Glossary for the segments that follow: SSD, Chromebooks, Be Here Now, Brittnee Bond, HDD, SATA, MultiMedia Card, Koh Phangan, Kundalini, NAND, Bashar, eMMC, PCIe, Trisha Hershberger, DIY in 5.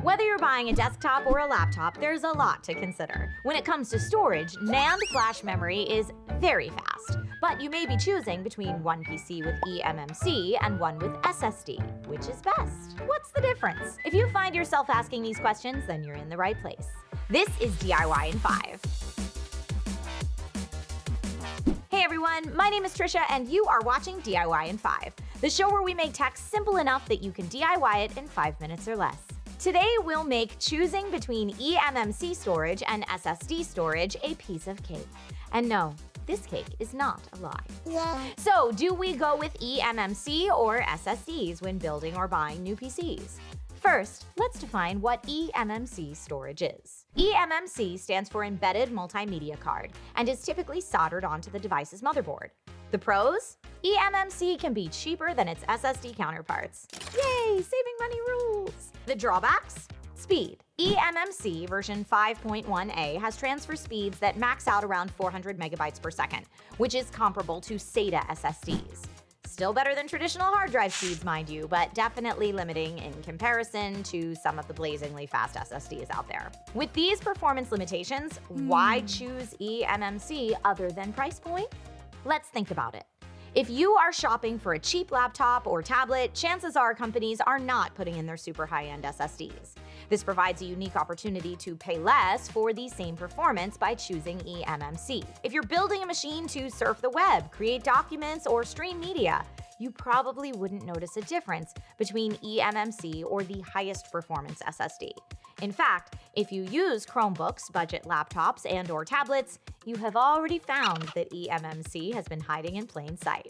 Whether you're buying a desktop or a laptop, there's a lot to consider. When it comes to storage, NAND flash memory is very fast, but you may be choosing between one PC with eMMC and one with SSD. Which is best? What's the difference? If you find yourself asking these questions, then you're in the right place. This is DIY in 5. Hey everyone, my name is Trisha and you are watching DIY in 5, the show where we make tech simple enough that you can DIY it in 5 minutes or less. Today, we'll make choosing between eMMC storage and SSD storage a piece of cake. And no, this cake is not a lie. Yeah. So, do we go with eMMC or SSDs when building or buying new PCs? First, let's define what eMMC storage is. eMMC stands for Embedded Multimedia Card and is typically soldered onto the device's motherboard. The pros? eMMC can be cheaper than its SSD counterparts. Yay, saving money rules! The drawbacks? Speed. eMMC version 5.1a has transfer speeds that max out around 400 megabytes per second, which is comparable to SATA SSDs. Still better than traditional hard drive speeds, mind you, but definitely limiting in comparison to some of the blazingly fast SSDs out there. With these performance limitations, why choose eMMC other than price point? Let's think about it. If you are shopping for a cheap laptop or tablet, chances are companies are not putting in their super high-end SSDs. This provides a unique opportunity to pay less for the same performance by choosing eMMC. If you're building a machine to surf the web, create documents, or stream media, you probably wouldn't notice a difference between eMMC or the highest performance SSD. In fact, if you use Chromebooks, budget laptops, and/or tablets, you have already found that eMMC has been hiding in plain sight.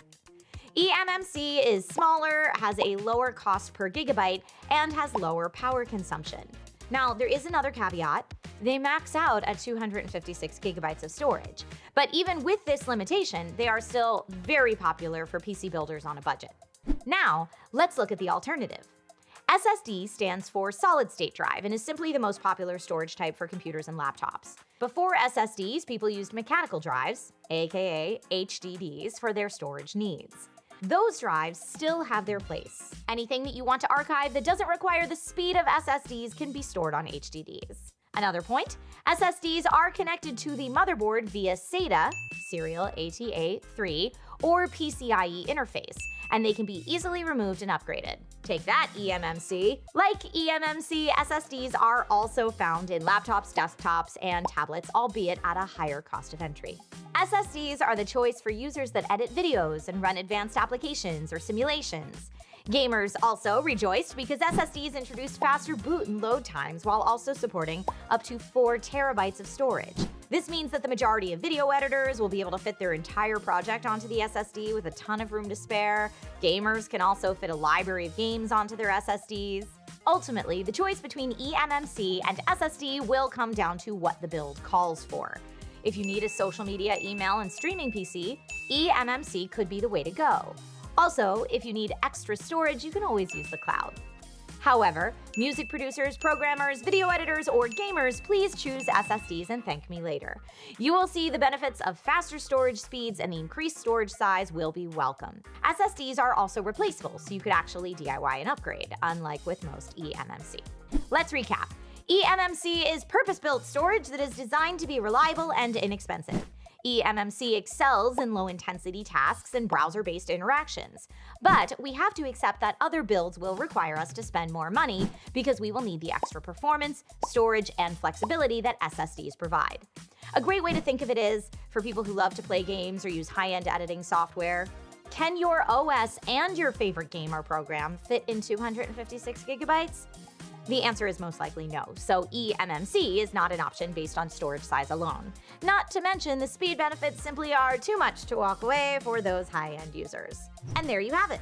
eMMC is smaller, has a lower cost per gigabyte, and has lower power consumption. Now, there is another caveat. They max out at 256 gigabytes of storage. But even with this limitation, they are still very popular for PC builders on a budget. Now, let's look at the alternative. SSD stands for solid-state drive and is simply the most popular storage type for computers and laptops. Before SSDs, people used mechanical drives, aka HDDs, for their storage needs. Those drives still have their place. Anything that you want to archive that doesn't require the speed of SSDs can be stored on HDDs. Another point, SSDs are connected to the motherboard via SATA, serial ATA3, or PCIe interface, and they can be easily removed and upgraded. Take that, eMMC. Like eMMC, SSDs are also found in laptops, desktops, and tablets, albeit at a higher cost of entry. SSDs are the choice for users that edit videos and run advanced applications or simulations. Gamers also rejoiced because SSDs introduced faster boot and load times while also supporting up to 4 terabytes of storage. This means that the majority of video editors will be able to fit their entire project onto the SSD with a ton of room to spare. Gamers can also fit a library of games onto their SSDs. Ultimately, the choice between eMMC and SSD will come down to what the build calls for. If you need a social media, email, and streaming PC, eMMC could be the way to go. Also, if you need extra storage, you can always use the cloud. However, music producers, programmers, video editors, or gamers, please choose SSDs and thank me later. You will see the benefits of faster storage speeds and the increased storage size will be welcome. SSDs are also replaceable, so you could actually DIY and upgrade, unlike with most eMMC. Let's recap. eMMC is purpose-built storage that is designed to be reliable and inexpensive. eMMC excels in low-intensity tasks and browser-based interactions. But we have to accept that other builds will require us to spend more money because we will need the extra performance, storage, and flexibility that SSDs provide. A great way to think of it is, for people who love to play games or use high-end editing software, can your OS and your favorite game or program fit in 256 gigabytes? The answer is most likely no, so eMMC is not an option based on storage size alone. Not to mention, the speed benefits simply are too much to walk away for those high-end users. And there you have it.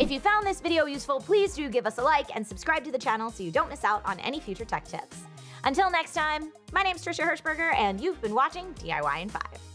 If you found this video useful, please do give us a like and subscribe to the channel so you don't miss out on any future tech tips. Until next time, my name's Trisha Hershberger, and you've been watching DIY in 5.